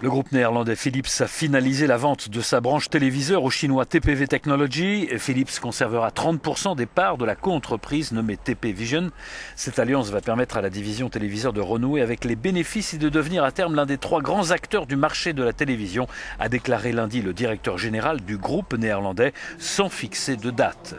Le groupe néerlandais Philips a finalisé la vente de sa branche téléviseur au chinois TPV Technology. Philips conservera 30% des parts de la co-entreprise nommée TP Vision. Cette alliance va permettre à la division téléviseur de renouer avec les bénéfices et de devenir à terme l'un des trois grands acteurs du marché de la télévision, a déclaré lundi le directeur général du groupe néerlandais, sans fixer de date.